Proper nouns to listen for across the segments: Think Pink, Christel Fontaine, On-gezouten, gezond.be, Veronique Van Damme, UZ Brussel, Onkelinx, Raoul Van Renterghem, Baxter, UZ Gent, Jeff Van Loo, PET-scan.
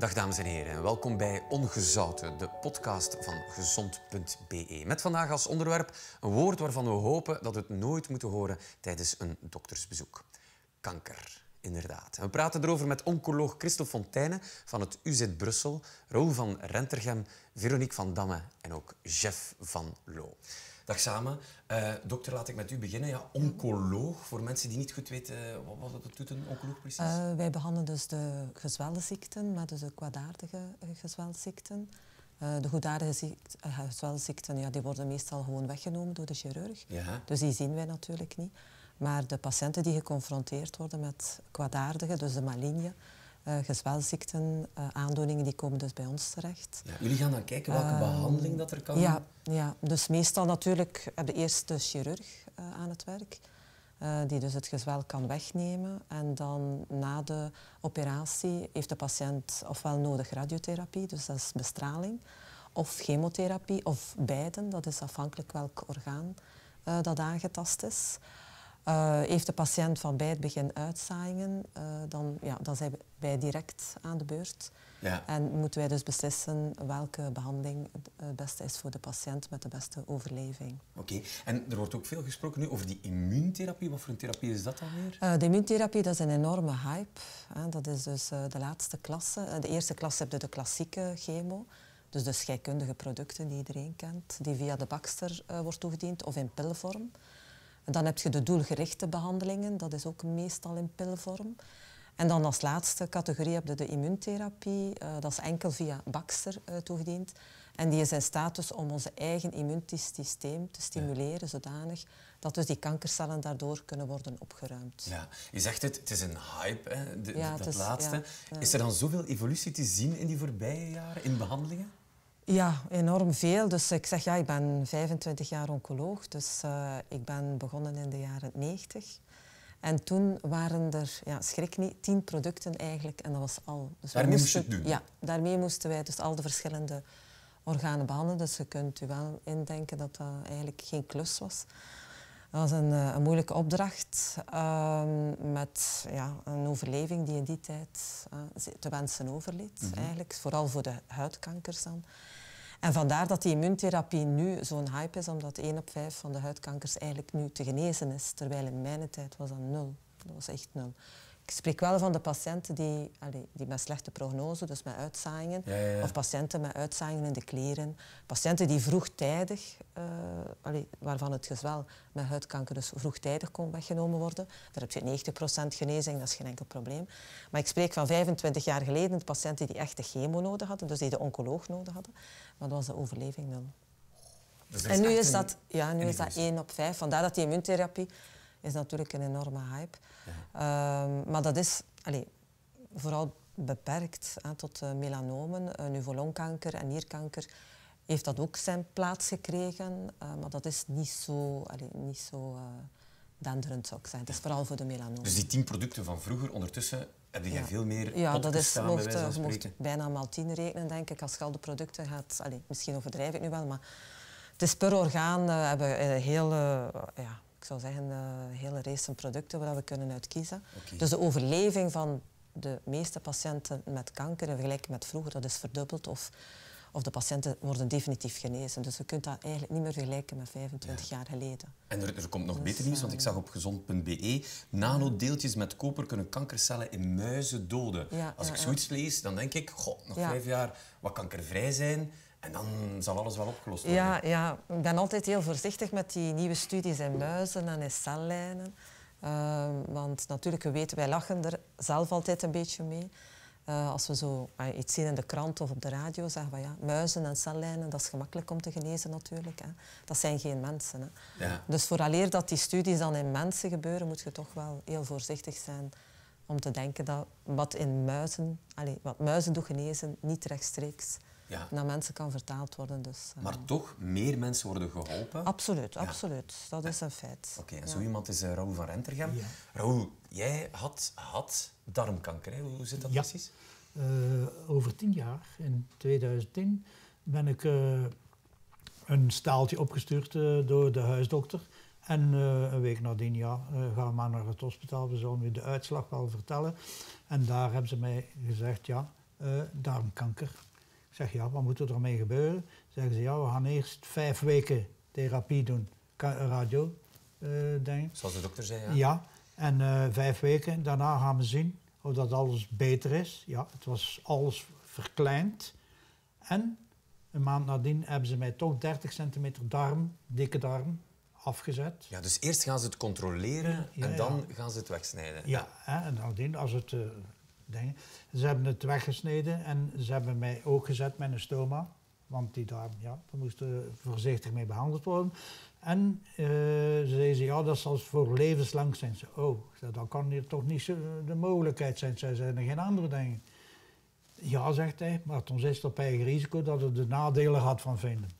Dag dames en heren en welkom bij Ongezouten, de podcast van gezond.be. Met vandaag als onderwerp een woord waarvan we hopen dat we het nooit moeten horen tijdens een doktersbezoek. Kanker, inderdaad. En we praten erover met oncoloog Christel Fontaine van het UZ Brussel, Raoul Van Renterghem, Veronique Van Damme en ook Jeff Van Loo. Dag samen. Dokter, laat ik met u beginnen. Ja, oncoloog, voor mensen die niet goed weten wat doet een oncoloog precies? Wij behandelen dus de gezwelziekten, maar dus de kwaadaardige gezwelziekten. De goedaardige gezwelziekten, ja, die worden meestal gewoon weggenomen door de chirurg. Ja. Dus die zien wij natuurlijk niet. Maar de patiënten die geconfronteerd worden met kwaadaardige, dus de maligne, gezwelziekten, aandoeningen, die komen dus bij ons terecht. Ja, jullie gaan dan kijken welke behandeling dat er kan? Ja, dus meestal natuurlijk hebben we eerst de chirurg aan het werk, die dus het gezwel kan wegnemen. En dan na de operatie heeft de patiënt ofwel nodig radiotherapie, dus dat is bestraling, of chemotherapie, of beiden. Dat is afhankelijk welk orgaan dat aangetast is. Heeft de patiënt van bij het begin uitzaaiingen, dan zijn wij direct aan de beurt. Ja. En moeten wij dus beslissen welke behandeling het beste is voor de patiënt met de beste overleving. Oké. En er wordt ook veel gesproken nu over die immuuntherapie. Wat voor een therapie is dat dan weer? De immuuntherapie, dat is een enorme hype. Dat is dus de laatste klasse. De eerste klasse heb je de klassieke chemo. Dus de scheikundige producten die iedereen kent, die via de Baxter wordt toegediend of in pilvorm. Dan heb je de doelgerichte behandelingen, dat is ook meestal in pilvorm. En dan als laatste categorie heb je de immuuntherapie, dat is enkel via Baxter toegediend. En die is in staat dus om onze eigen immuunsysteem te stimuleren, zodanig dat dus die kankercellen daardoor kunnen worden opgeruimd. Ja, je zegt het is een hype, hè? Dat laatste. Ja. Is er dan zoveel evolutie te zien in die voorbije jaren, in behandelingen? Ja, enorm veel. Dus ik zeg, ja, ik ben 25 jaar oncoloog, dus ik ben begonnen in de jaren 90. En toen waren er, ja, schrik niet, 10 producten eigenlijk en dat was al. Dus daarmee moest je het doen? Ja, daarmee moesten wij dus al de verschillende organen behandelen. Dus je kunt u wel indenken dat dat eigenlijk geen klus was. Dat was een moeilijke opdracht met een overleving die in die tijd te wensen overleed. Mm-hmm. Eigenlijk, vooral voor de huidkankers dan. En vandaar dat die immuuntherapie nu zo'n hype is, omdat 1 op 5 van de huidkankers eigenlijk nu te genezen is. Terwijl in mijn tijd was dat 0. Dat was echt 0. Ik spreek wel van de patiënten die met slechte prognose, dus met uitzaaiingen, of patiënten met uitzaaiingen in de kleren. Patiënten die vroegtijdig, waarvan het gezwel met huidkanker dus vroegtijdig kon weggenomen worden. Daar heb je 90% genezing, dat is geen enkel probleem. Maar ik spreek van 25 jaar geleden, de patiënten die echt de chemo nodig hadden, dus die de oncoloog nodig hadden, maar dat was de overleving nul. Dus en nu is dat, nu is dat 1 op 5, vandaar dat die immuuntherapie... is natuurlijk een enorme hype. Ja. Maar dat is vooral beperkt tot melanomen. Nu voor longkanker en nierkanker heeft dat ook zijn plaats gekregen. Maar dat is niet zo denderend, zou ik zeggen. Het is vooral voor de melanomen. Dus die 10 producten van vroeger, ondertussen heb je veel meer dat is, mocht bijna maal 10 rekenen, denk ik. Als je al de producten gaat... misschien overdrijf ik nu wel, maar... Het is per orgaan hebben we een hele... Ik zou zeggen, een hele race van producten waar we kunnen uitkiezen. Okay. Dus de overleving van de meeste patiënten met kanker in vergelijking met vroeger, dat is verdubbeld. Of de patiënten worden definitief genezen. Dus je kunt dat eigenlijk niet meer vergelijken met 25 jaar geleden. En er komt nog beter nieuws, want ik zag op gezond.be... nanodeeltjes met koper kunnen kankercellen in muizen doden. Ja, als ik zoiets lees, dan denk ik... Goh, nog 5 jaar wat kankervrij zijn... En dan zal alles wel opgelost worden. Ja, ik ben altijd heel voorzichtig met die nieuwe studies in muizen en in cellijnen. Want natuurlijk, we weten, wij lachen er zelf altijd een beetje mee. Als we zo iets zien in de krant of op de radio, zeggen we muizen en cellijnen, dat is gemakkelijk om te genezen natuurlijk. Hè. Dat zijn geen mensen. Hè. Ja. Dus vooraleer dat die studies dan in mensen gebeuren, moet je toch wel heel voorzichtig zijn... om te denken dat wat in muizen, wat muizen doen genezen, niet rechtstreeks... naar mensen kan vertaald worden. Dus, maar toch, meer mensen worden geholpen? Absoluut. Dat is een feit. Oké, en zo iemand is Raoul Van Renterghem. Ja. Raoul, jij had darmkanker. Hè? Hoe zit dat precies? Over 10 jaar, in 2010, ben ik een staaltje opgestuurd door de huisdokter. En een week nadien, gaan we maar naar het hospitaal. We zullen u de uitslag wel vertellen. En daar hebben ze mij gezegd, darmkanker. Ik zeg, ja, wat moet er ermee gebeuren? Zeggen ze, ja, we gaan eerst 5 weken therapie doen, radio, denk ik. Zoals de dokter zei, ja. Ja, en 5 weken, daarna gaan we zien of dat alles beter is. Ja, het was alles verkleind. En een maand nadien hebben ze mij toch 30 centimeter darm, dikke darm, afgezet. Ja, dus eerst gaan ze het controleren en dan gaan ze het wegsnijden. Ja, hè, en nadien als het... Ze hebben het weggesneden en ze hebben mij ook gezet met een stoma. Want die darm, ja, daar moesten voorzichtig mee behandeld worden. En ze zeiden, ja, dat zal voor levenslang zijn. Oh, dat kan hier toch niet de mogelijkheid zijn. Zij zijn er geen andere dingen. Ja, zegt hij, maar toen is het op eigen risico dat er de nadelen had van vinden.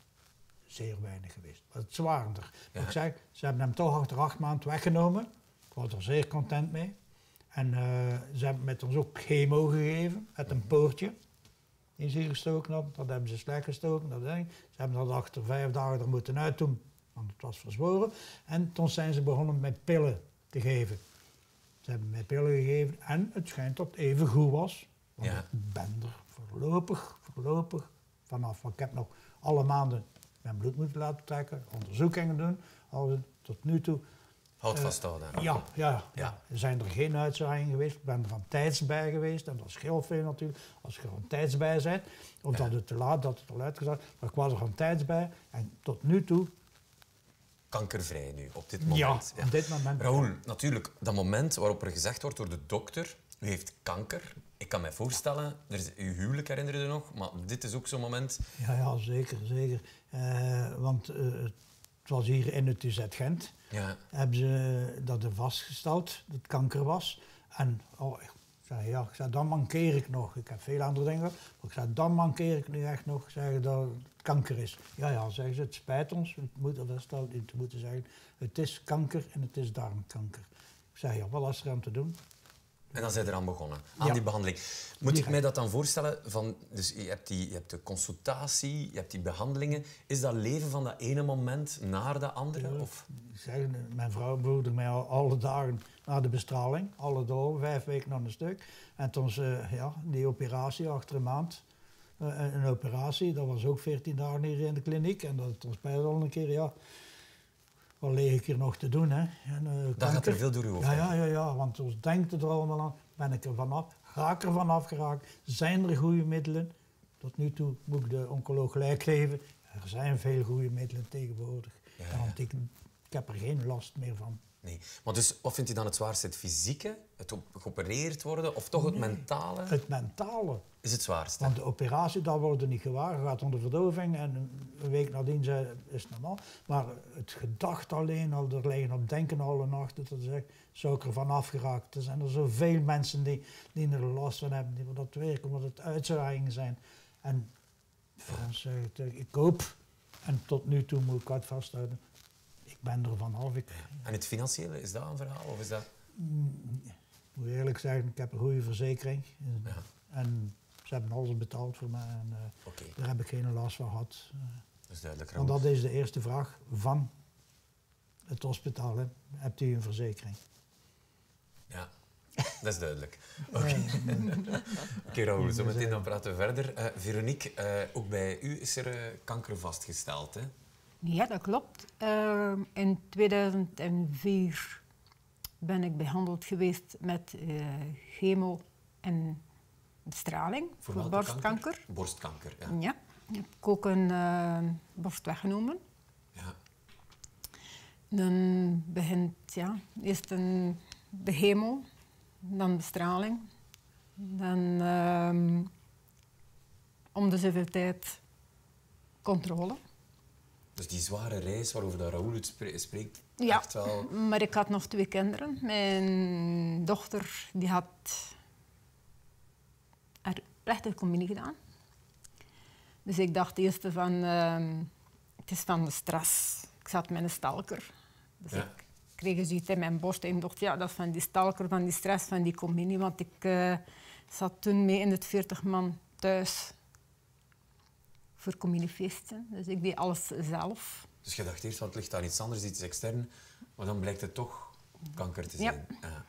Zeer weinig geweest, maar het waren er. Ja. Ik zeg, ze hebben hem toch achter 8 maanden weggenomen. Ik was er zeer content mee. En ze hebben met ons ook chemo gegeven, met een poortje. Die is hier gestoken op, dat hebben ze slecht gestoken. Dat ze hebben dat achter 5 dagen er moeten uitdoen, want het was verzworen. En toen zijn ze begonnen met pillen te geven. Ze hebben mij pillen gegeven en het schijnt dat het even goed was. Want ik ben er voorlopig vanaf. Want ik heb nog alle maanden mijn bloed moeten laten trekken, onderzoekingen doen. Al tot nu toe... Houd vast al dan. Ja. Er zijn er geen uitzaaiingen geweest. Ik ben er van tijds bij geweest. En dat is heel veel natuurlijk. Als je er van tijds bij bent, omdat het te laat, dat het al uitgezaagd. Maar ik was er van tijds bij. En tot nu toe... Kankervrij nu, op dit moment. Ja, op dit moment. Raoul, natuurlijk, dat moment waarop er gezegd wordt door de dokter... U heeft kanker. Ik kan me voorstellen, uw huwelijk herinner je nog, maar dit is ook zo'n moment... Ja, zeker, zeker. Want... Het was hier in het UZ Gent, hebben ze dat vastgesteld, dat het kanker was. En ik zei, dan mankeer ik nog. Ik heb veel andere dingen gehad, maar ik zei, dan mankeer ik nu echt nog, zeggen dat het kanker is. Ja, zeggen ze, het spijt ons, het moet vaststellen, het moeten zeggen, het is kanker en het is darmkanker. Ik zei, ja, wat is er aan te doen? En dan zijn we eraan begonnen, aan die behandeling. Moet ik mij dat dan voorstellen? Dus je hebt de consultatie, je hebt die behandelingen. Is dat leven van dat ene moment naar de andere? Of? Mijn vrouw bedoelde mij alle dagen naar de bestraling. Alle dagen, 5 weken aan een stuk. En toen die operatie achter een maand. Een operatie, dat was ook 14 dagen hier in de kliniek. En dat was bijna al een keer, wat leeg ik hier nog te doen, hè? Dat gaat er veel door uw hoofd. Ja, want ons denkt het er allemaal aan. Ben ik er vanaf? Ga ik er vanaf geraakt? Zijn er goede middelen? Tot nu toe moet ik de oncoloog gelijk geven. Er zijn veel goede middelen tegenwoordig. Ja. Want ik heb er geen last meer van. Nee. Maar dus, wat vindt u dan het zwaarste? Het fysieke? Het geopereerd worden? Of toch het mentale? Het mentale. Is het zwaarste. Want de operatie, dat wordt niet gewaar. Je gaat onder verdoving en een week nadien is het normaal. Maar het gedacht alleen, al er liggen op denken alle nachten, dat zegt, zou ik er vanaf geraakt. Er zijn er zoveel mensen die er last van hebben, die dat werken, omdat het uitzaaiingen zijn. En voor ons zegt, ik hoop, en tot nu toe moet ik het vasthouden, ik ben er vanaf. En het financiële, is dat een verhaal? Of is dat... Ik moet eerlijk zeggen, ik heb een goede verzekering. Ja. En ze hebben alles betaald voor mij en daar heb ik geen last van gehad. Dat is duidelijk. Want dat is de eerste vraag van het hospitaal. Hè. Hebt u een verzekering? Ja, dat is duidelijk. Oké, Raoul, zo meteen dan praten we verder. Veronique, ook bij u is er kanker vastgesteld, hè? Ja, dat klopt. In 2004 ben ik behandeld geweest met chemo en... straling voor borstkanker. Borstkanker, ja. Heb ik ook een borst weggenomen. Ja. Dan begint eerst de chemo, dan de straling. Dan om de zoveel tijd controle. Dus die zware reis waarover Raoul het spreekt, echt wel... maar ik had nog 2 kinderen. Mijn dochter die had... Plechtig combinie gedaan. Dus ik dacht eerst van, het is van de stress. Ik zat met een stalker. Dus ik kreeg zoiets in mijn borst en ik dacht, ja, dat is van die stalker, van die stress, van die combinie. Want ik zat toen mee in het 40-man thuis voor combiniefeesten. Dus ik deed alles zelf. Dus je dacht eerst, het ligt daar iets anders, iets extern. Maar dan blijkt het toch kanker te zijn. Ja.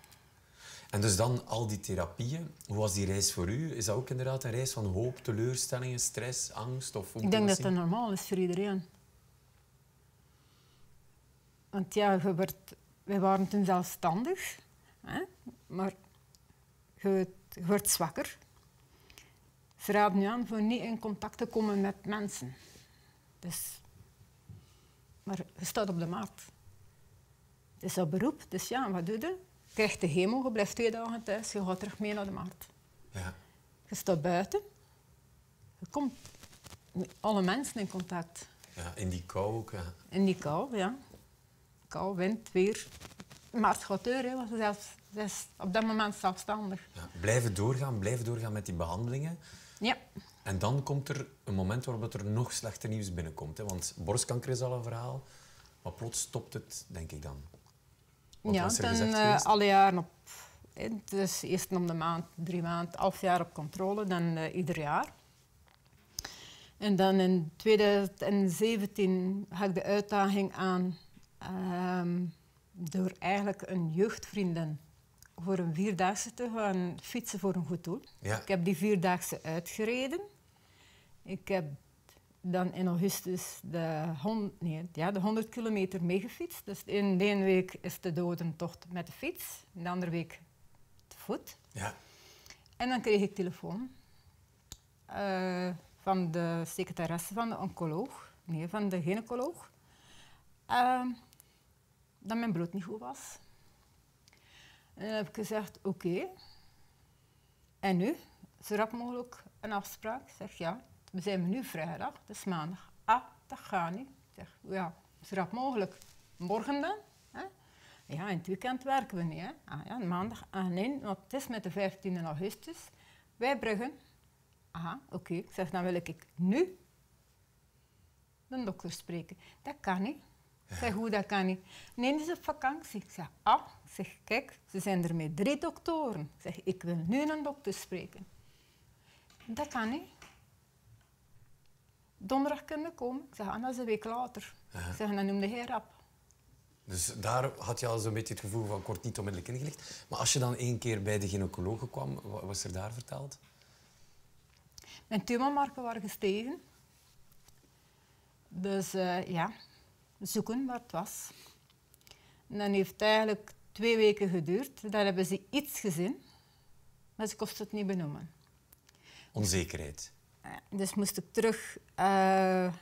En dus dan al die therapieën. Hoe was die reis voor u? Is dat ook inderdaad een reis van hoop, teleurstellingen, stress, angst? Of ik denk dat dat normaal is voor iedereen. Want ja, wij waren toen zelfstandig, hè? Maar je wordt zwakker. Ze raden nu aan voor niet in contact te komen met mensen. Dus, maar je staat op de markt. Het is dat beroep, dus ja, wat doe je? Je krijgt de chemo, je blijft 2 dagen thuis, je gaat terug mee naar de markt. Ja. Je staat buiten, je komt met alle mensen in contact. Ja, in die kou ook. Ja. In die kou, ja. Kou, wind, weer. Maar het gaat deur, was zelfs op dat moment zelfstandig. Ja, blijven doorgaan met die behandelingen. Ja. En dan komt er een moment waarop er nog slechter nieuws binnenkomt. Hè? Want borstkanker is al een verhaal, maar plots stopt het, denk ik dan. Wat ja, dan alle jaren op. Dus eerst om de maand, 3 maanden, half jaar op controle, dan ieder jaar. En dan in 2017 ga ik de uitdaging aan door eigenlijk een jeugdvriendin voor een 4-daagse te gaan fietsen voor een goed doel. Ja. Ik heb die 4-daagse uitgereden. Ik heb dan in augustus de 100 kilometer meegefietst. Dus in de ene week is de dodentocht met de fiets, de andere week te voet. Ja. En dan kreeg ik telefoon van de secretaresse van de oncoloog, nee, van de gynaecoloog, dat mijn bloed niet goed was. En dan heb ik gezegd, oké. En nu? Zo rap mogelijk een afspraak. Ik zeg, ja, we zijn nu vrijdag, het is maandag. Ah, dat gaat niet. Ik zeg, ja, zo rap mogelijk. Morgen dan? Hè? Ja, in het weekend werken we niet. Hè? Ah ja, maandag aan in, want het is met de 15e augustus. Wij Bruggen. Ah, oké. Ik zeg, dan wil ik nu de dokter spreken. Dat kan niet. Ik zeg, hoe, dat kan niet. Nee, die is op vakantie. Ik zeg, ah, ik zeg, kijk, ze zijn er met 3 doktoren. Ik zeg, ik wil nu een dokter spreken. Dat kan niet. Donderdag kunnen komen. Ik zeg, ah, dat is een week later. Ik zeg, dan noemde hij rap. Dus daar had je al zo'n beetje het gevoel van, ik word niet onmiddellijk ingelicht. Maar als je dan 1 keer bij de gynaecoloog kwam, wat was er daar verteld? Mijn tumormarken waren gestegen. Dus ja... zoeken waar het was. En dan heeft het eigenlijk 2 weken geduurd. Daar hebben ze iets gezien, maar ze konden het niet benoemen. Onzekerheid. Dus moest ik terug naar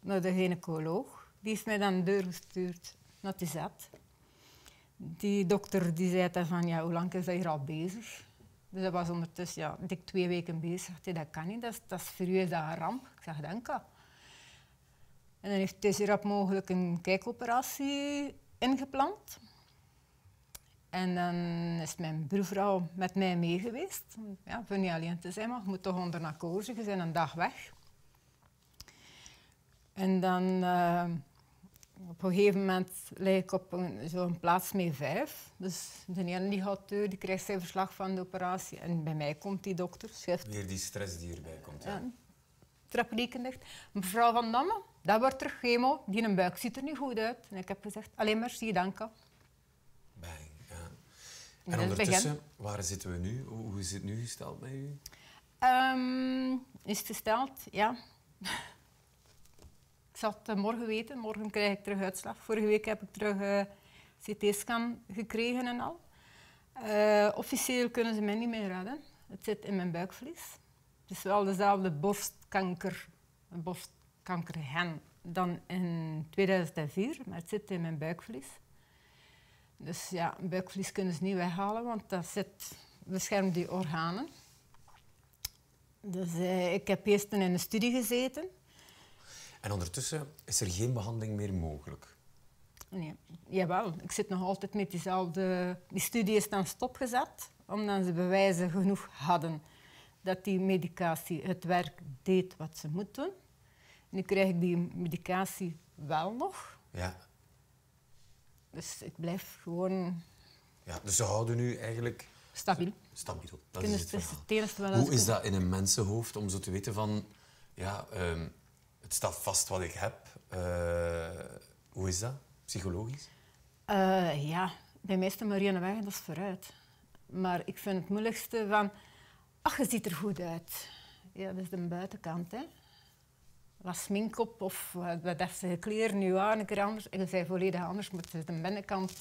de gynaecoloog. Die heeft mij dan doorgestuurd naar de UZ. Die dokter die zei dan van, ja, hoe lang is dat hier al bezig? Dus dat was ondertussen ja, dik 2 weken bezig. Ik dacht, dat kan niet, dat is voor u is dat een ramp. Ik zeg, dank je. En dan heeft hij zo rap mogelijk een kijkoperatie ingepland. En dan is mijn buurvrouw met mij mee geweest. Ja, voor niet alleen te zijn, maar je moet toch onder narcose. Je bent een dag weg. En dan op een gegeven moment lig ik op zo'n plaats met 5. Dus de ene die gaat door, die krijgt zijn verslag van de operatie. En bij mij komt die dokter. Schrijft, weer die stress die erbij komt. Ja. Traplieken dicht. Mevrouw Van Damme, dat wordt terug chemo. Die buik ziet er niet goed uit. En ik heb gezegd, alleen merci, dank je. Bang, ja. En ondertussen, waar zitten we nu? Hoe is het nu gesteld bij u? Is het gesteld, ja. Ik zal het morgen weten. Morgen krijg ik terug uitslag. Vorige week heb ik terug CT-scan gekregen en al. Officieel kunnen ze mij niet meer redden. Het zit in mijn buikvlies. Het is wel dezelfde borstkankergen dan in 2004, maar het zit in mijn buikvlies. Dus ja, buikvlies kunnen ze niet weghalen, want dat zit, beschermt die organen. Dus ik heb eerst in een studie gezeten. En ondertussen is er geen behandeling meer mogelijk? Nee, jawel. Ik zit nog altijd met diezelfde... Die studie is dan stopgezet, omdat ze bewijzen genoeg hadden dat die medicatie het werk deed wat ze moet doen. Nu krijg ik die medicatie wel nog. Ja. Dus ik blijf gewoon... Ja, dus ze houden nu eigenlijk... Stabiel. Stabiel, dat is het verhaal. Hoe is dat in een mensenhoofd om zo te weten van... Ja, het staat vast wat ik heb. Hoe is dat? Psychologisch? Ja, bij mij is de Marianne weg, dat is vooruit. Maar ik vind het moeilijkste van, ach, je ziet er goed uit. Ja, dat is de buitenkant, hè. Wat smink op of wat heeft ze kleren nu aan, een keer anders. En je bent volledig anders, maar het is de binnenkant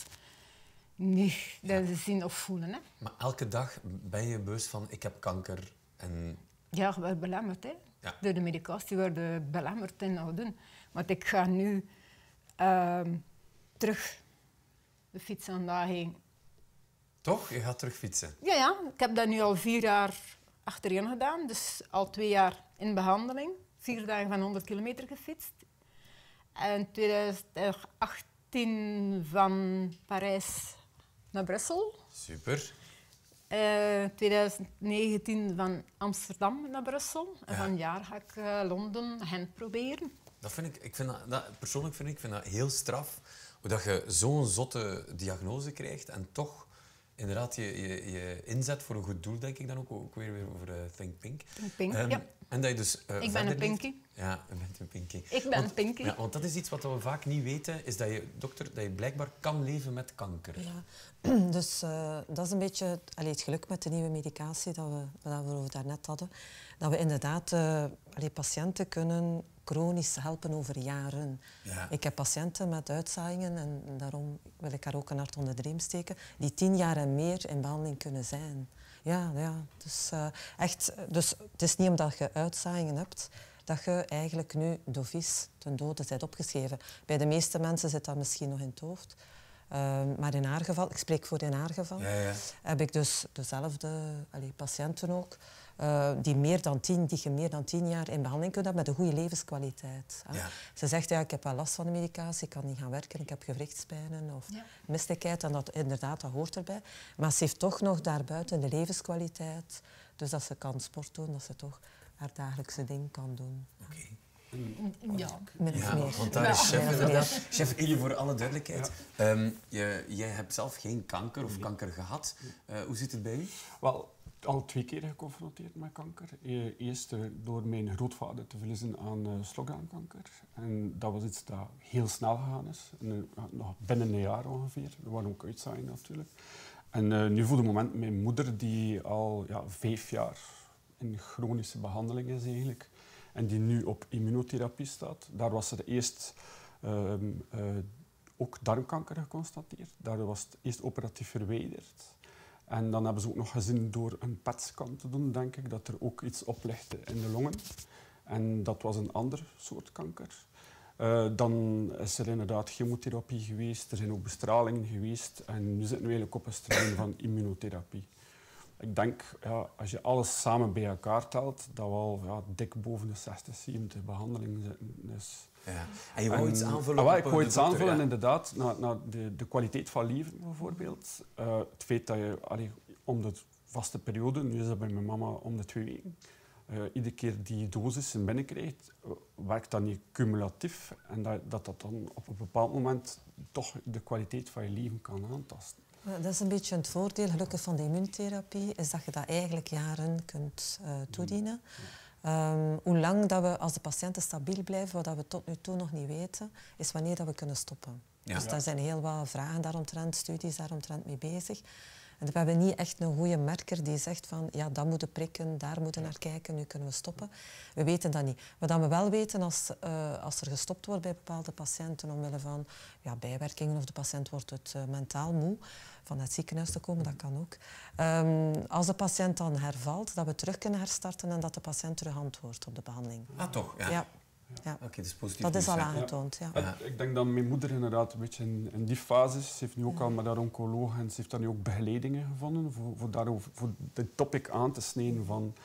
niet dat ze zien of voelen, hè. Maar elke dag ben je bewust van, ik heb kanker en... Ja, je wordt belemmerd, hè. Ja. Door de medicatie word je belemmerd in dat doen. Want ik ga nu terug de fiets aan daar heen. Toch? Je gaat terug fietsen? Ja, ja. Ik heb dat nu al 4 jaar achtereen gedaan. Dus al 2 jaar in behandeling. 4 dagen van 100 kilometer gefietst. En 2018 van Parijs naar Brussel. Super. 2019 van Amsterdam naar Brussel. En van een jaar ga ik Londen, Gent proberen. Dat vind ik persoonlijk vind ik dat heel straf. Hoe dat je zo'n zotte diagnose krijgt en toch... Inderdaad, je inzet voor een goed doel, denk ik dan ook weer over Think Pink. Think Pink, ja. En dat je dus, ik ben een pinky. Ja, je bent een pinky. Ik ben een pinky. Ja, want dat is iets wat we vaak niet weten, is dat je, dokter, dat je blijkbaar kan leven met kanker. Ja, dus dat is een beetje het geluk met de nieuwe medicatie dat we over daarnet hadden. Dat we inderdaad patiënten kunnen chronisch helpen over jaren. Ja. Ik heb patiënten met uitzaaiingen, en daarom wil ik haar ook een hart onder de riem steken, die 10 jaar en meer in behandeling kunnen zijn. Ja, ja. Dus, echt, dus het is niet omdat je uitzaaiingen hebt, dat je eigenlijk nu dovies ten dode bent opgeschreven. Bij de meeste mensen zit dat misschien nog in het hoofd. Maar in haar geval, ik spreek voor in haar geval, heb ik dus dezelfde patiënten ook, die meer dan 10 jaar in behandeling kunnen hebben met een goede levenskwaliteit. Ja. Ze zegt, ja, ik heb wel last van de medicatie, ik kan niet gaan werken, ik heb gewrichtspijnen of misselijkheid, en dat, inderdaad, dat hoort erbij. Maar ze heeft toch nog daarbuiten de levenskwaliteit, dus dat ze kan sport doen, dat ze toch haar dagelijkse ding kan doen. Okay. Ja, want daar is Chef. Chef, jullie voor alle duidelijkheid. Ja. Jij hebt zelf geen kanker of kanker gehad. Hoe zit het bij u? Wel, al 2 keer geconfronteerd met kanker. Eerst door mijn grootvader te verliezen aan slokdarmkanker. En dat was iets dat heel snel gegaan is. Nog binnen een jaar ongeveer. Er waren ook uitzaaiingen natuurlijk. En nu voor het moment mijn moeder, die al 5 jaar in chronische behandeling is eigenlijk. En die nu op immunotherapie staat. Daar was er eerst ook darmkanker geconstateerd. Daar was het eerst operatief verwijderd. En dan hebben ze ook nog gezien door een PET-scan te doen, denk ik, dat er ook iets oplichtte in de longen. En dat was een ander soort kanker. Dan is er inderdaad chemotherapie geweest, er zijn ook bestralingen geweest. En nu zitten we eigenlijk op een strain van immunotherapie. Ik denk, ja, als je alles samen bij elkaar telt, dat we al dik boven de 60, 70 behandelingen zitten. Dus ja. En je wou iets aanvullen? Ja, ik wou iets aanvullen, inderdaad. Naar de kwaliteit van leven bijvoorbeeld. Het feit dat je om de vaste periode, nu is dat bij mijn mama om de 2 weken, iedere keer die dosissen binnenkrijgt, werkt dat niet cumulatief. En dat dan op een bepaald moment toch de kwaliteit van je leven kan aantasten. Dat is een beetje het voordeel, gelukkig, van de immuuntherapie, is dat je dat eigenlijk jaren kunt toedienen. Hoe lang dat we als de patiënten stabiel blijven, wat we tot nu toe nog niet weten, is wanneer dat we kunnen stoppen. Ja. Dus daar zijn heel wat vragen daaromtrent, studies daaromtrent mee bezig. En we hebben niet echt een goede merker die zegt van, ja, dat moeten prikken, daar moeten naar kijken, nu kunnen we stoppen. We weten dat niet. Wat we wel weten als er gestopt wordt bij bepaalde patiënten omwille van bijwerkingen of de patiënt wordt mentaal moe van het ziekenhuis te komen, dat kan ook. Als de patiënt dan hervalt, dat we terug kunnen herstarten en dat de patiënt terug antwoordt op de behandeling. Ah, toch? Ja. Ja. Oké, dat is positief. Dat is al aangetoond, ja. Ik denk dat mijn moeder inderdaad een beetje in die fase is. Ze heeft nu ook al met haar oncoloog en ze heeft daar nu ook begeleidingen gevonden voor dit topic aan te snijden van...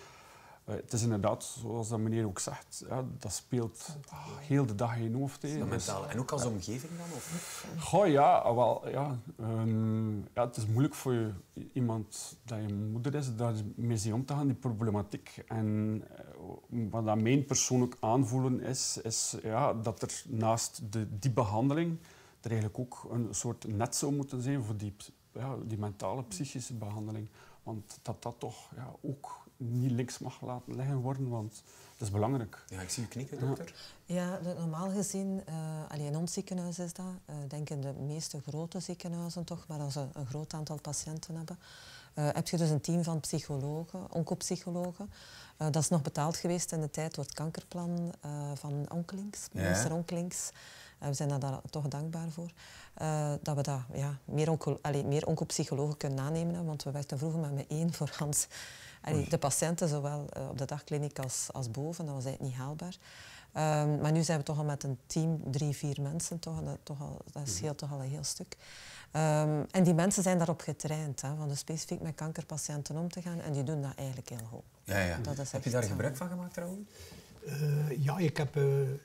het is inderdaad, zoals dat meneer ook zegt, dat speelt heel de dag in je hoofd. Is dat mentaal? En ook als omgeving dan? Of? Goh, ja, wel, ja. Ja, het is moeilijk voor je, iemand dat je moeder is, daar mee om te gaan, die problematiek. En wat dat mijn persoonlijk aanvoelen is dat er naast die behandeling er eigenlijk ook een soort net zou moeten zijn voor die mentale, psychische behandeling. Want dat toch ook niet links mag laten liggen worden, want dat is belangrijk. Ja, ik zie u knikken, dokter. Ja, normaal gezien, in ons ziekenhuis is dat, denk in de meeste grote ziekenhuizen toch, maar als we een groot aantal patiënten hebben, heb je dus een team van psychologen, oncopsychologen. Dat is nog betaald geweest in de tijd door het kankerplan van Onkelinx, minister Onkelinx. We zijn daar toch dankbaar voor. Dat we daar, meer oncopsychologen kunnen nanemen. Hè, want we werkten vroeger maar met één voor Hans. Allee, de patiënten, zowel op de dagkliniek als boven. Dat was eigenlijk niet haalbaar. Maar nu zijn we toch al met een team, 3, 4 mensen. Dat scheelt toch al een heel stuk. En die mensen zijn daarop getraind, hè, van dus specifiek met kankerpatiënten om te gaan. En die doen dat eigenlijk heel goed. Ja, ja. Heb je daar gebruik van gemaakt, Raoul? Ja, ik heb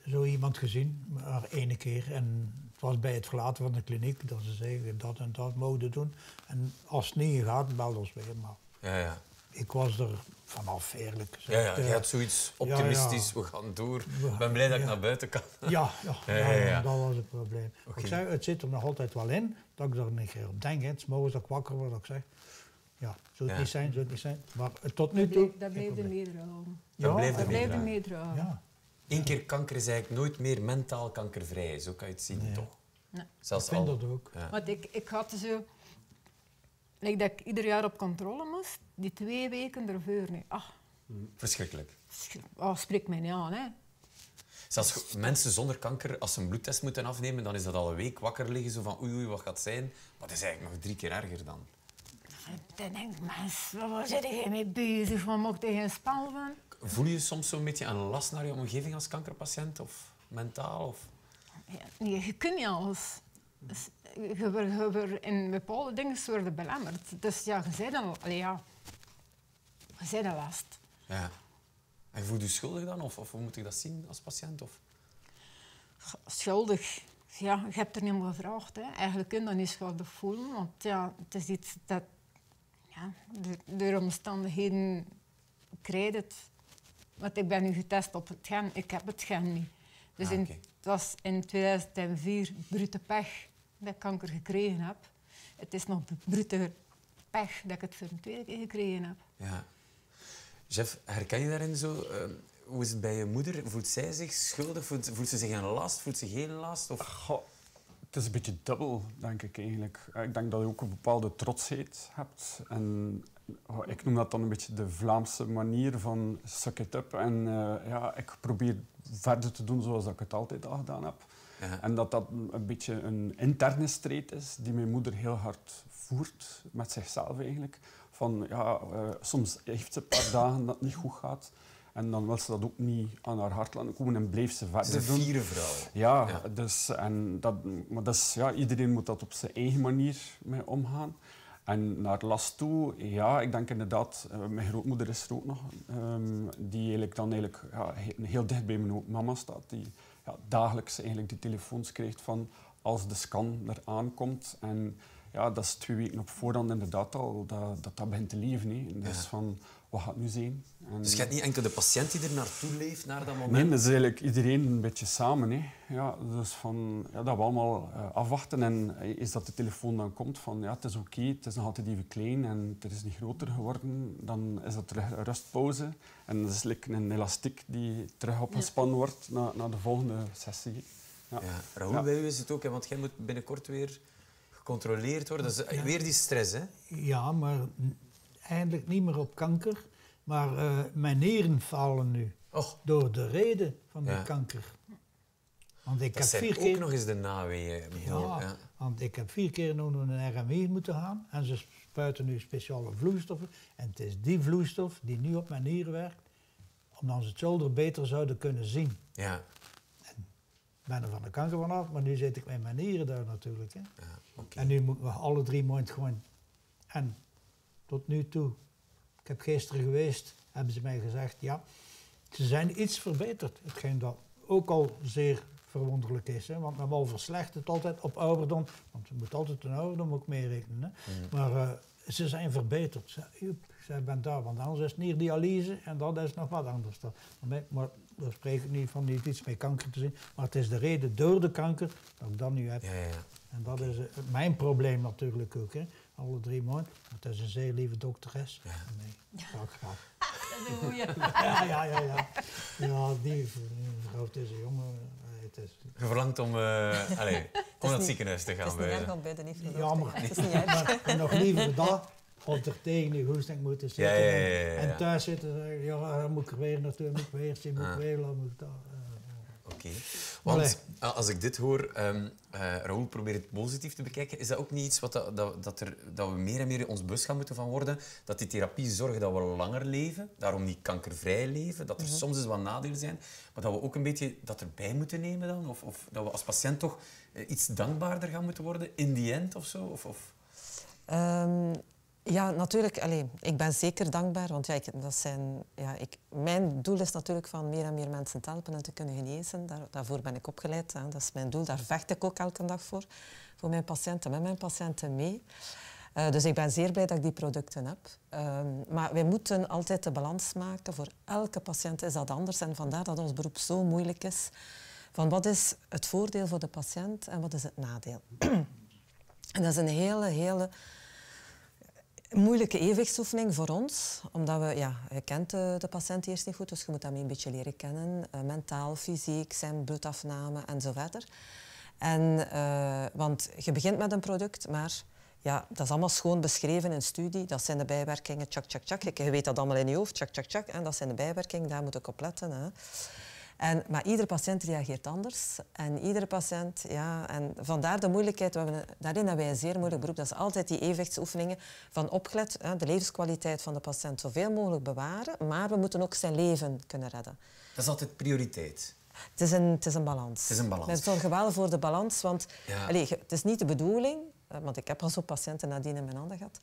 zo iemand gezien, maar één keer. En het was bij het verlaten van de kliniek dat ze zeiden dat en dat mogen doen. En als het niet gaat, bel ons weer. Maar ja, ja. Ik was er vanaf, eerlijk gezegd. Ja, ja. Je hebt zoiets optimistisch, ja, ja. We gaan door. Ik ben blij dat ik naar buiten kan. Ja, ja, ja, ja, ja, ja. Dat was het probleem. Okay. Ik zei, het zit er nog altijd wel in dat ik er niet op denk. Het is morgens dat ik wakker word, ik zeg. Ja, zou het niet zijn, zou het niet zijn. Maar tot nu toe... Dat bleef er meedragen. Ja, dat bleef er meedragen. Ja. Eén keer kanker is eigenlijk nooit meer mentaal kankervrij. Zo kan je het zien, toch? Nee. Zelfs ik vind dat ook. Ja. Want ik had zo... Like dat ik ieder jaar op controle moest, die 2 weken ervoor. Nee. Ach. Verschrikkelijk. Oh, spreek mij niet aan, hè. Zelfs mensen zonder kanker, als ze een bloedtest moeten afnemen, dan is dat al een week wakker liggen, zo van oei, oei, wat gaat het zijn? Maar dat is eigenlijk nog 3 keer erger dan. Dan denk ik, mens, waar zit jij mee bezig? Waar mocht je geen spel van? Voel je soms zo'n beetje een last naar je omgeving als kankerpatiënt? Of mentaal? Of... Ja, nee, je kunt niet alles. Dus, je wordt in bepaalde dingen worden belemmerd. Dus ja, je bent dan... Allee, ja. Je bent een last. Ja. En je voelt je schuldig dan? Of hoe moet ik dat zien als patiënt? Of? Schuldig. Ja, je hebt er niet om gevraagd. Hè. Eigenlijk kun je dat niet schuldig voelen. Want ja, het is iets dat... Ja, door omstandigheden krijg je het. Want ik ben nu getest op het gen. Ik heb het gen niet. Dus het was in 2004 brute pech dat ik kanker gekregen heb. Het is nog brute pech dat ik het voor een 2e keer gekregen heb. Ja. Jeff, herken je daarin zo? Hoe is het bij je moeder? Voelt zij zich schuldig? Voelt ze zich een last? Voelt ze geen last? Of... Goh, het is een beetje dubbel, denk ik eigenlijk. Ik denk dat je ook een bepaalde trotsheid hebt. En ik noem dat dan een beetje de Vlaamse manier van suck it up. En ja, ik probeer verder te doen zoals ik het altijd al gedaan heb. Ja. En dat dat een beetje een interne strijd is die mijn moeder heel hard voert met zichzelf eigenlijk. Van ja, soms heeft ze een paar dagen dat het niet goed gaat. En dan wil ze dat ook niet aan haar hart laten komen en bleef ze verder doen. Ze vieren vrouw. Ja, ja. Dus, en dat, maar dus, ja, iedereen moet dat op zijn eigen manier mee omgaan. En naar last toe, ja, ik denk inderdaad, mijn grootmoeder is er ook nog, die eigenlijk dan eigenlijk, ja, heel dicht bij mijn mama staat, die ja, dagelijks eigenlijk die telefoons krijgt van als de scan er aankomt. En ja, dat is 2 weken op voorhand inderdaad al, dat begint te leven. He. Dus van, wat gaat het nu zijn? En... Dus je hebt niet enkel de patiënt die er naartoe leeft, naar dat moment? Nee, dat is eigenlijk iedereen een beetje samen. He. Ja, dus van, ja, dat we allemaal afwachten en is dat de telefoon dan komt van, ja, het is oké, het is nog altijd even klein en het is niet groter geworden, dan is dat terug een rustpauze. En dat is like een elastiek die terug opgespannen wordt na de volgende sessie. Ja. Ja. Raoul, bij u is het ook, hè, want jij moet binnenkort weer... gecontroleerd worden. Dus weer die stress, hè? Ja, maar eindelijk niet meer op kanker. Maar mijn nieren falen nu. Och. Door de reden van de kanker. Want ik heb 4 keer... ook nog eens de naweeën. Ja, want ik heb 4 keer nog een RMI moeten gaan. En ze spuiten nu speciale vloeistoffen. En het is die vloeistof die nu op mijn nieren werkt. Omdat ze het zolder beter zouden kunnen zien. Ja. Ik ben er van de kanker vanaf, maar nu zit ik met mijn nieren daar natuurlijk. Hè. Ja, okay. En nu moeten we alle 3 maanden gewoon... En tot nu toe, ik heb gisteren geweest, hebben ze mij gezegd, ja, ze zijn iets verbeterd. Hetgeen dat ook al zeer verwonderlijk is, hè, want normaal verslechtert het altijd op ouderdom. Want je moet altijd een ouderdom ook meerekenen. Maar ze zijn verbeterd. Ze ben daar, want anders is het nierdialyse en dat is nog wat anders. Maar daar spreek ik niet van, niet iets met kanker te zien. Maar het is de reden door de kanker dat ik dat nu heb. Ja, ja, ja. En dat is mijn probleem natuurlijk ook. Hè. Alle 3 maanden. Het is een zeer lieve dokteres. Ja. Nee, dat graag. Ja. Ja, die vrouw, deze jongen. Je verlangt om om naar het ziekenhuis te gaan. Het is niet erg om bij de liefde. Jammer. Het is niet erg. Maar nog liever dat entertain, die hoesting moeten zitten. Ja, ja, ja, ja. En thuis zitten en zeggen, ja, dan moet ik er weer naartoe, moet ik weer zien, moet ik weer lang, moet ik daar. Oké. Want als ik dit hoor, Raoul probeert het positief te bekijken, is dat ook niet iets wat dat we meer en meer in ons bewust gaan moeten van worden? Dat die therapie zorgen dat we langer leven, daarom niet kankervrij leven, dat er soms eens wat nadelen zijn, maar dat we ook een beetje dat erbij moeten nemen dan? Of dat we als patiënt toch iets dankbaarder gaan moeten worden, in die end of zo? Ja, natuurlijk. Allee, ik ben zeker dankbaar, want ja, mijn doel is natuurlijk van meer en meer mensen te helpen en te kunnen genezen. Daarvoor ben ik opgeleid. Hè. Dat is mijn doel. Daar vecht ik ook elke dag voor mijn patiënten, met mijn patiënten mee. Dus ik ben zeer blij dat ik die producten heb. Maar wij moeten altijd de balans maken. Voor elke patiënt is dat anders en vandaar dat ons beroep zo moeilijk is. Van wat is het voordeel voor de patiënt en wat is het nadeel? En dat is een hele moeilijke evenwichtsoefening voor ons, omdat je kent de patiënt eerst niet goed, dus je moet hem een beetje leren kennen. Mentaal, fysiek, zijn bloedafname en zo verder. Want je begint met een product, maar ja, dat is allemaal schoon beschreven in studie. Dat zijn de bijwerkingen, tjak, tjak, tjak. Je weet dat allemaal in je hoofd, tjak, tjak, tjak. En dat zijn de bijwerkingen, daar moet ik op letten. Hè. Maar iedere patiënt reageert anders. En vandaar de moeilijkheid. Daarin hebben wij een zeer moeilijk beroep. Dat is altijd die evenwichtsoefeningen van opgelet. De levenskwaliteit van de patiënt zoveel mogelijk bewaren. Maar we moeten ook zijn leven kunnen redden. Dat is altijd prioriteit. Het is een balans. Het is een balans. We zorgen wel voor de balans. Want het is niet de bedoeling. Want ik heb al zo'n patiënten nadien in mijn handen gehad.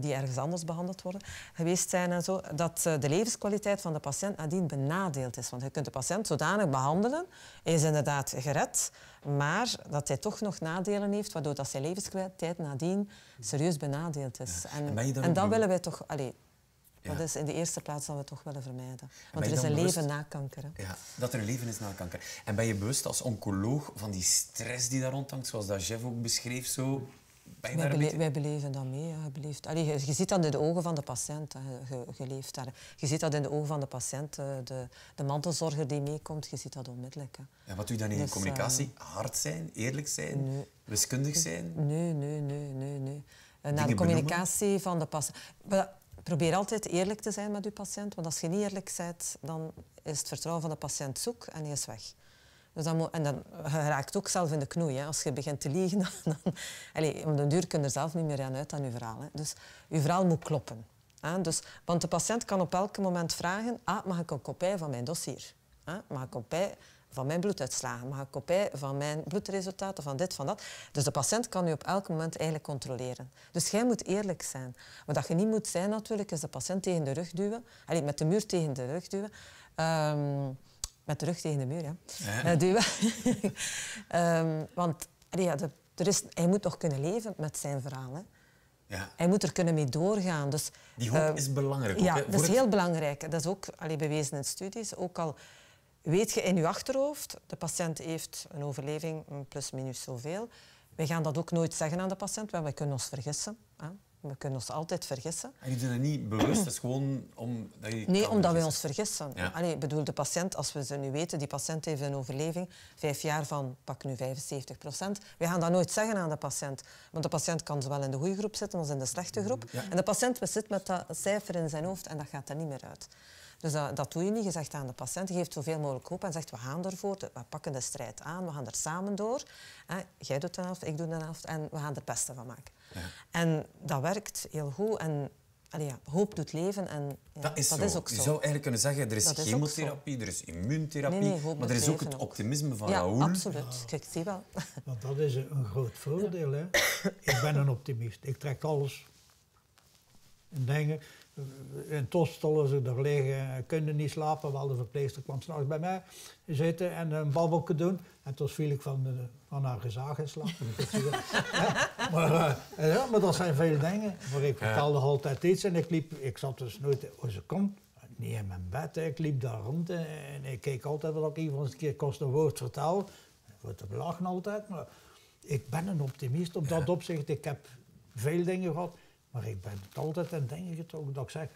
Die ergens anders behandeld worden geweest zijn en zo, dat de levenskwaliteit van de patiënt nadien benadeeld is. Want je kunt de patiënt zodanig behandelen, hij is inderdaad gered, maar dat hij toch nog nadelen heeft, waardoor dat zijn levenskwaliteit nadien serieus benadeeld is. Ja. En dat willen wij toch... Allez, dat is in de eerste plaats dat we toch willen vermijden. Want er is een leven na kanker. Hè? Ja, dat er een leven is na kanker. En ben je bewust als oncoloog van die stress die daar rondhangt, zoals dat Jeff ook beschreef, zo... Wij beleven dat mee. Je ziet dat in de ogen van de patiënt. Je ziet dat in de ogen van de patiënt, de mantelzorger die meekomt. Je ziet dat onmiddellijk. Hè. En wat doe je dan in de communicatie? Hard zijn, eerlijk zijn, wiskundig zijn? Nee. Naar de communicatie van de patiënt. Probeer altijd eerlijk te zijn met je patiënt. Want als je niet eerlijk bent, dan is het vertrouwen van de patiënt zoek en hij is weg. Dus je raakt ook zelf in de knoei. Hè. Als je begint te liegen, om de duur kun je er zelf niet meer aan uit aan je verhaal. Hè. Dus je verhaal moet kloppen. Hè. Dus, want de patiënt kan op elk moment vragen, mag ik een kopij van mijn dossier? Hè? Mag ik een kopij van mijn bloeduitslagen? Mag ik een kopij van mijn bloedresultaten? Van dit, van dat? Dus de patiënt kan je op elk moment eigenlijk controleren. Dus jij moet eerlijk zijn. Wat dat je niet moet zijn natuurlijk, is de patiënt tegen de rug duwen. Met de muur tegen de rug duwen. Met de rug tegen de muur, ja. Duwen. Want hij moet nog kunnen leven met zijn verhaal. Hè. Ja. Hij moet er kunnen mee doorgaan. Dus, die hoop is belangrijk. Ja, dat is heel belangrijk. Dat is ook bewezen in studies. Ook al weet je in je achterhoofd, de patiënt heeft een overleving plus minus zoveel. Wij gaan dat ook nooit zeggen aan de patiënt, want wij kunnen ons vergissen. Hè. We kunnen ons altijd vergissen. En jullie doen het niet bewust? Het is gewoon omdat je... Nee, omdat wij ons vergissen. Ja. Ik bedoel, de patiënt, als we ze nu weten, die patiënt heeft een overleving, 5 jaar van, pak nu 75%. Wij gaan dat nooit zeggen aan de patiënt. Want de patiënt kan zowel in de goede groep zitten als in de slechte groep. Ja. En de patiënt zit met dat cijfer in zijn hoofd en dat gaat er niet meer uit. Dus dat doe je niet. Je zegt aan de patiënt, je geeft zoveel mogelijk hoop en zegt, we gaan ervoor, we pakken de strijd aan, we gaan er samen door. Jij doet de helft, ik doe de helft en we gaan er het beste van maken. Ja. En dat werkt heel goed en hoop doet leven en ja, dat is ook zo. Je zou eigenlijk kunnen zeggen, er is chemotherapie, er is immuuntherapie, maar er is ook het optimisme van Raoul. Ja, absoluut. Ik zie wel. Want dat is een groot voordeel. Hè. Ik ben een optimist. Ik trek alles en denk... In topstollen ze er liggen, kunnen niet slapen, wel de verpleegster kwam s'nachts bij mij zitten en een babbelke doen. En toen viel ik van haar gezag in slaap. Maar dat zijn veel dingen. Maar ik vertelde altijd iets en ik zat dus nooit, ze komt, niet in mijn bed, ik liep daar rond en ik keek altijd wat ik iemand eens een keer kost een woord vertel. Ik word er belachen altijd, maar ik ben een optimist op dat opzicht. Ik heb veel dingen gehad. Maar ik ben het altijd en denk ik het ook dat ik zeg,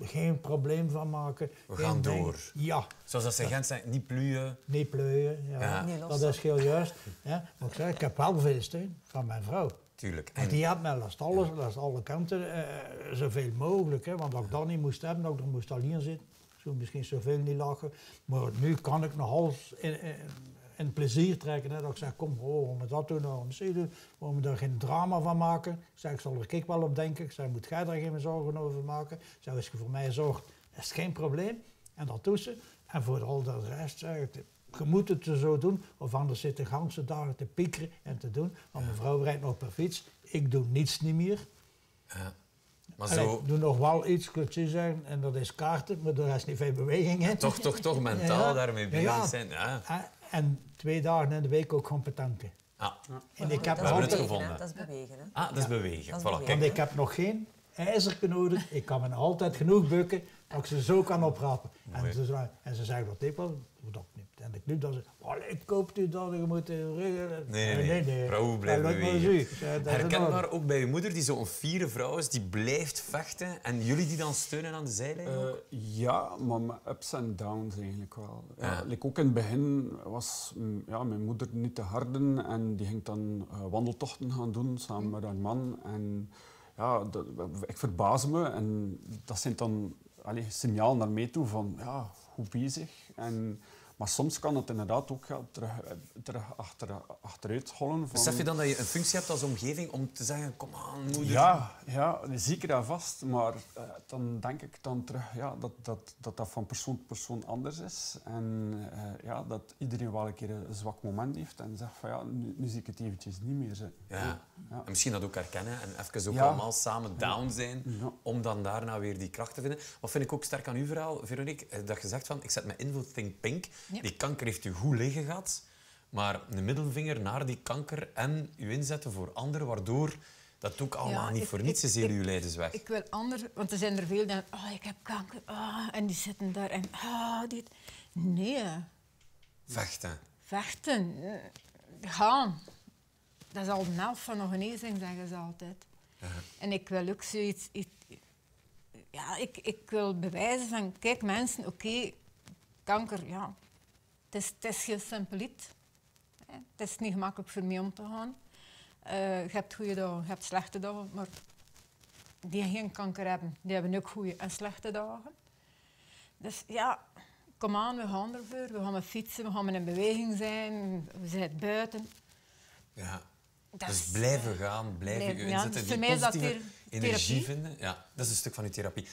geen probleem van maken. We gaan door. Ja. Zoals dat ze Gent zijn, niet pluien. Niet pluien, ja. Ja. Nee, dat is heel juist. Ja. Maar ik zeg, ik heb wel veel steun van mijn vrouw. Tuurlijk. En die had mij last alles, ja. Last alle kanten, zoveel mogelijk. Hè. Want als ik dat niet moest hebben, dat ik er moest alleen zitten. Zo misschien zoveel niet lachen. Maar nu kan ik nog alles in plezier trekken. Hè. Dat ik zeg, kom, waarom we dat doen, waarom we dat doen. Waarom we daar geen drama van maken. Ik zeg, ik zal er kijk wel op denken. Ik zeg, moet jij daar geen zorgen over maken. Ik zeg, als je voor mij zorgt, is het geen probleem. En dat doet ze. En voor al de rest zeg ik, je moet het zo doen, of anders zit de ganse dagen te piekeren en te doen. Want mijn vrouw rijdt nog per fiets, ik doe niets niet meer. Ja. Maar zo... Ik doe nog wel iets, kunt u zeggen, en dat is kaarten, maar er is niet veel beweging in. Toch mentaal ja. Daarmee bezig zijn. Ja. En 2 dagen in de week ook gaan petanken. Ah. En ik heb dat altijd... is bewegen, hè? Dat is bewegen. Hè? Ah, dat is bewegen. Dat is bewegen. Voilà, kijk. En ik heb nog geen ijzer nodig, ik kan me altijd genoeg bukken, dat ik ze zo kan oprapen. En ze zeggen dat ik wel, dat niet. En ik nu dan zeg ik, koopt u dat, je moet regelen. Nee. Vrouwen blijven bewegen. Herkenbaar ook bij je moeder, die zo'n fiere vrouw is, die blijft vechten. En jullie die dan steunen aan de zijlijn ook? Ja, maar mijn ups en downs eigenlijk wel. Ja. Ja, ook in het begin was mijn moeder niet te harden en die ging dan wandeltochten gaan doen samen met haar man. En ja, ik verbaas me en dat zijn dan signaal naar mij toe van ja, goed bezig. En, maar soms kan het inderdaad ook achteruit hollen. Besef je dan dat je een functie hebt als omgeving om te zeggen, kom aan moeder? Ja, zeker en vast. Maar dan denk ik dan terug dat van persoon tot persoon anders is. En dat iedereen wel een keer een zwak moment heeft en zegt van ja, nu zie ik het eventjes niet meer zitten. Ja. En misschien dat ook herkennen en even ook allemaal samen down zijn om dan daarna weer die kracht te vinden. Wat vind ik ook sterk aan uw verhaal, Veronique, dat je zegt van ik zet mijn info Think Pink. Ja. Die kanker heeft u goed liggen gehad, maar een middelvinger naar die kanker en u inzetten voor anderen, waardoor dat ook allemaal niet voor niets is hier uw lijdensweg. Ik wil anderen, want er zijn er veel die oh, ik heb kanker, en die zitten daar en dit. Nee. Vechten. Gaan. Dat is al een helft van een genezing, zeggen ze altijd. Ja. En ik wil ook zoiets... Ik wil bewijzen van, kijk mensen, oké, kanker, ja. Het is heel simpel iets. Het is niet gemakkelijk voor mij om te gaan. Je hebt goede dagen, je hebt slechte dagen, maar die geen kanker hebben, die hebben ook goede en slechte dagen. Dus ja, kom aan, we gaan ervoor, we gaan met fietsen, we gaan in beweging zijn, we zijn buiten. Ja, dus blijven gaan, blijven u inzetten, die positieve energie vinden. Ja, dat is een stuk van uw therapie.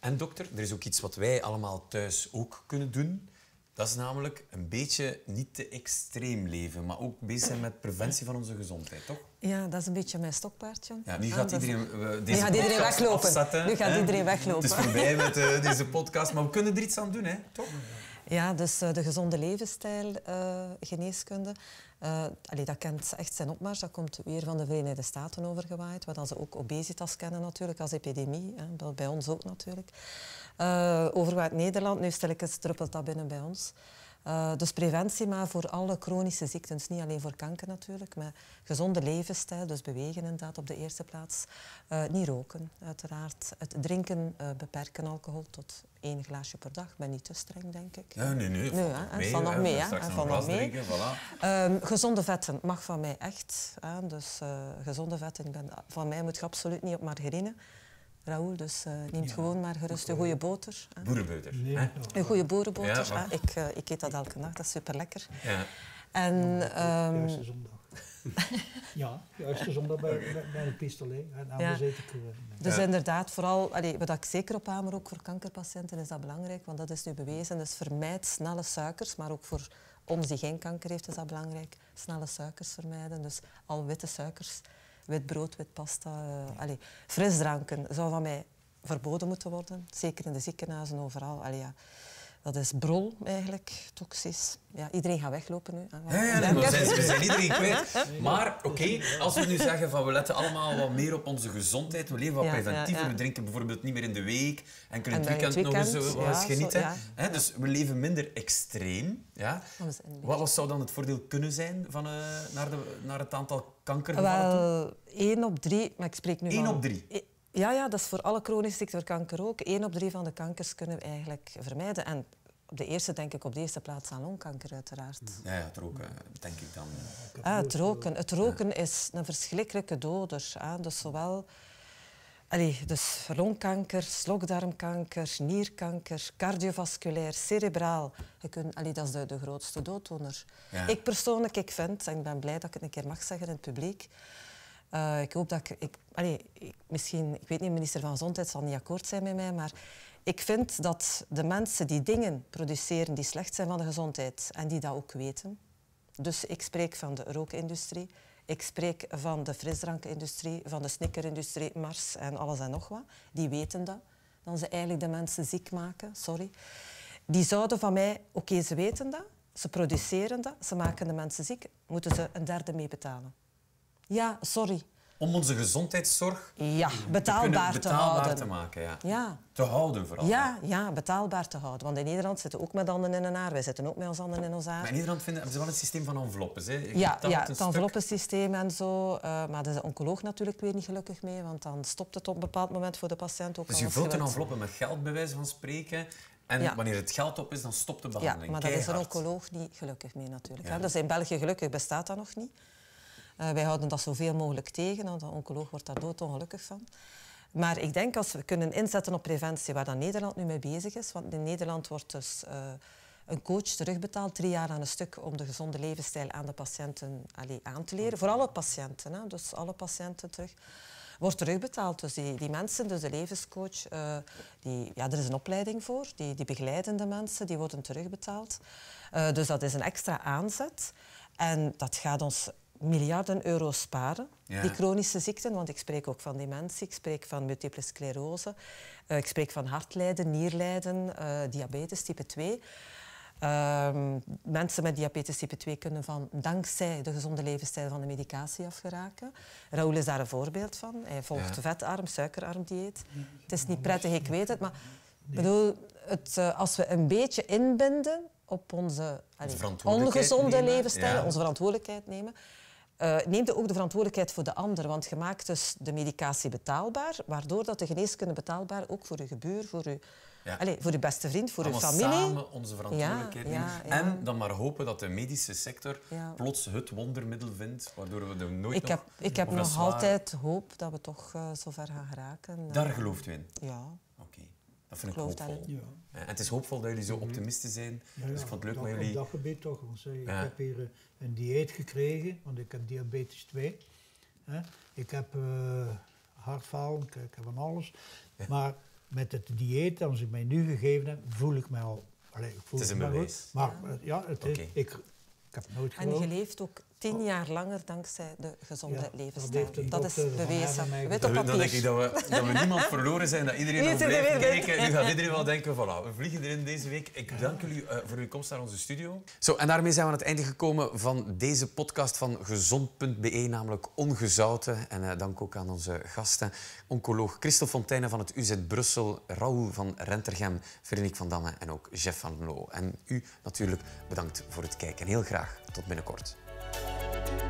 En dokter, er is ook iets wat wij allemaal thuis ook kunnen doen. Dat is namelijk een beetje niet te extreem leven, maar ook bezig zijn met preventie van onze gezondheid, toch? Ja, dat is een beetje mijn stokpaardje. Ja, nu gaat iedereen weglopen. Afzetten, nu gaat iedereen weglopen. Het is voorbij met deze podcast, maar we kunnen er iets aan doen, hè? Toch? Ja, dus de gezonde levensstijl, geneeskunde, dat kent echt zijn opmars. Dat komt weer van de Verenigde Staten overgewaaid, waar ze ook obesitas kennen natuurlijk als epidemie. Hè, bij ons ook natuurlijk. Overgewaaid Nederland, nu druppelt dat binnen bij ons. Dus preventie, maar voor alle chronische ziekten, dus niet alleen voor kanker natuurlijk, maar gezonde levensstijl, dus bewegen inderdaad op de eerste plaats. Niet roken, uiteraard. Het drinken beperken, alcohol tot 1 glaasje per dag. Ik ben niet te streng, denk ik. Nee. Van nog mee, hè. Gezonde vetten mag van mij echt. Dus gezonde vetten, van mij moet je absoluut niet op margarine. Raoul, dus neemt gewoon maar gerust een goede boter. Boerenboter. Een goede boerenboter. Ja, maar... ik eet dat elke dag, dat is super lekker. Ja. En, juiste zondag. Juiste zondag bij een pistolet. Dus inderdaad, vooral, wat ik zeker op hamer, ook voor kankerpatiënten is dat belangrijk, want dat is nu bewezen. Dus vermijd snelle suikers, maar ook voor ons die geen kanker heeft is dat belangrijk. Snelle suikers vermijden, dus al witte suikers. Wit brood, wit pasta, frisdranken zou van mij verboden moeten worden. Zeker in de ziekenhuizen, overal. Dat is brol eigenlijk, toxisch. Ja, iedereen gaat weglopen nu. We zijn iedereen kwijt. Maar oké, als we nu zeggen van we letten allemaal wat meer op onze gezondheid, we leven wat preventiever, we drinken bijvoorbeeld niet meer in de week en kunnen het weekend nog eens genieten. Dus we leven minder extreem. Ja. Wat zou dan het voordeel kunnen zijn van, naar het aantal kankergevallen? Wel, 1 op 3, maar ik spreek nu 1 op 3? Ja, dat is voor alle chronische ziekten, voor kanker ook. 1 op 3 van de kankers kunnen we eigenlijk vermijden. En op de eerste plaats aan longkanker, uiteraard. Ja, het roken, denk ik dan. Het roken is een verschrikkelijke doder. Dus zowel... dus longkanker, slokdarmkanker, nierkanker, cardiovasculair, cerebraal. Dat is de grootste dooddoener. Ja. Ik persoonlijk, en ik ben blij dat ik het een keer mag zeggen in het publiek. Ik hoop dat ik weet niet, minister van Gezondheid zal niet akkoord zijn met mij, maar ik vind dat de mensen die dingen produceren die slecht zijn van de gezondheid en die dat ook weten. Dus ik spreek van de rookindustrie. Ik spreek van de frisdrankindustrie, van de snickerindustrie, Mars en alles en nog wat. Die weten dat. Dan ze eigenlijk de mensen ziek maken, sorry. Die zouden van mij... Oké, ze weten dat, ze produceren dat, ze maken de mensen ziek. Moeten ze een derde mee betalen. Ja, sorry. Om onze gezondheidszorg betaalbaar te maken. Ja. Ja. Te houden vooral. Ja, ja, betaalbaar te houden. Want in Nederland zitten we ook met handen in een haar. Wij zitten ook met onze handen in ons haar. Maar in Nederland hebben ze wel een systeem van enveloppes. Hè? Het enveloppensysteem en zo. Maar daar is de oncoloog natuurlijk weer niet gelukkig mee. Want dan stopt het op een bepaald moment voor de patiënt ook. Dus je vult een enveloppe met geld, bij wijze van spreken. En wanneer het geld op is, dan stopt de behandeling. Ja, maar daar is de oncoloog niet gelukkig mee natuurlijk. Ja. Dat is in België gelukkig, bestaat dat nog niet. Wij houden dat zoveel mogelijk tegen, want de oncoloog wordt daar doodongelukkig van. Maar ik denk, als we kunnen inzetten op preventie, waar dan Nederland nu mee bezig is, want in Nederland wordt dus een coach terugbetaald 3 jaar aan een stuk om de gezonde levensstijl aan de patiënten aan te leren. Voor alle patiënten, hè, dus alle patiënten wordt terugbetaald. Dus die mensen, dus de levenscoach, er is een opleiding voor, die begeleidende mensen, die worden terugbetaald. Dus dat is een extra aanzet en dat gaat ons... miljarden euro sparen, die chronische ziekten, want ik spreek ook van dementie, ik spreek van multiple sclerose, ik spreek van hartlijden, nierlijden, diabetes type 2. Mensen met diabetes type 2 kunnen dankzij de gezonde levensstijl van de medicatie afgeraken. Raoul is daar een voorbeeld van. Hij volgt vetarm, suikerarm dieet. Het is niet prettig, ik weet het, maar als we een beetje inbinden op onze ongezonde levensstijl, onze verantwoordelijkheid nemen. Neem ook de verantwoordelijkheid voor de ander, want je maakt dus de medicatie betaalbaar, waardoor dat de geneeskunde betaalbaar ook voor je buur, voor je beste vriend, voor je familie. Samen onze verantwoordelijkheid nemen. En dan maar hopen dat de medische sector plots het wondermiddel vindt, waardoor we er nooit Ik heb nog altijd hoop dat we toch zover gaan geraken. Daar gelooft u in? Ja. Oké. Dat vind ik hoopvol. Ja. En het is hoopvol dat jullie zo optimisten zijn. Ja, dus ik vond het leuk met jullie... Op dat gebied toch. Want, ik heb hier een dieet gekregen, want ik heb diabetes 2. Ik heb hartfalen, ik heb van alles. Ja. Maar met het dieet dat ze mij nu gegeven hebben, voel ik mij al... het is een bewijs. Maar ik heb nooit geloofd. En je leeft ook 10 jaar langer dankzij de gezonde levensstijl. Dat is bewezen. Wit op papier. Dan denk ik dat we niemand verloren zijn, dat iedereen nog blijft kijken. Nu gaat iedereen wel denken, voilà, we vliegen erin deze week. Ik dank jullie voor uw komst naar onze studio. Zo, en daarmee zijn we aan het einde gekomen van deze podcast van gezond.be, namelijk ongezouten. En dank ook aan onze gasten. Oncoloog Christel Fontaine van het UZ Brussel, Raoul van Renterghem, Veronique Van Damme en ook Jeff Van Loo. En u natuurlijk bedankt voor het kijken. Heel graag tot binnenkort. Thank you.